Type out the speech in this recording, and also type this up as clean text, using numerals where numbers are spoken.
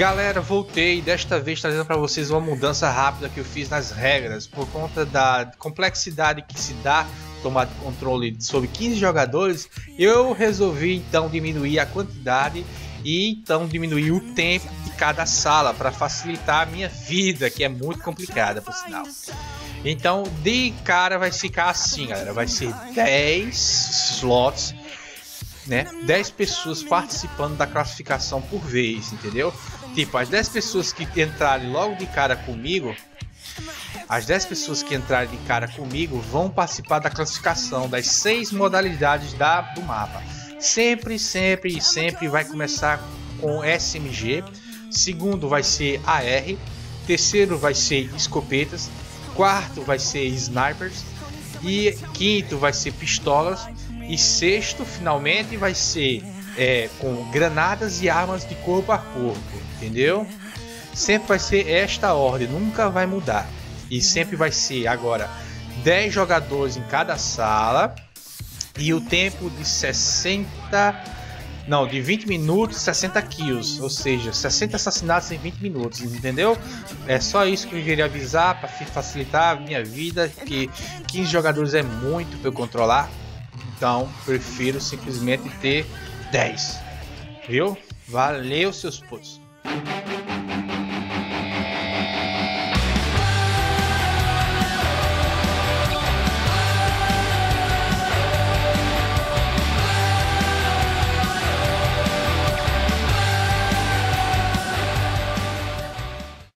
Galera, voltei desta vez trazendo para vocês uma mudança rápida que eu fiz nas regras por conta da complexidade que se dá tomar controle sobre 15 jogadores. Eu resolvi então diminuir a quantidade e então diminuir o tempo de cada sala para facilitar a minha vida, que é muito complicada, por sinal. Então de cara vai ficar assim, galera, vai ser 10 slots, né? 10 pessoas participando da classificação por vez, entendeu? Tipo, as 10 pessoas que entrarem logo de cara comigo, as 10 pessoas que entrarem de cara comigo vão participar da classificação das 6 modalidades do mapa. Sempre vai começar com SMG, segundo vai ser AR, terceiro vai ser escopetas, quarto vai ser snipers e quinto vai ser pistolas. E sexto, finalmente, vai ser com granadas e armas de corpo a corpo, entendeu? Sempre vai ser esta ordem, nunca vai mudar. E sempre vai ser, agora, 10 jogadores em cada sala e o tempo de 20 minutos, 60 kills, ou seja, 60 assassinatos em 20 minutos, entendeu? É só isso que eu queria avisar para facilitar a minha vida, que 15 jogadores é muito para eu controlar. Então, prefiro simplesmente ter 10, viu? Valeu, seus putos!